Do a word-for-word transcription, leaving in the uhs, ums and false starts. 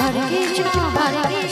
Hare Krishna Hare Krishna.